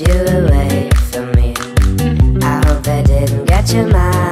you away from me. I hope that didn't get your mind.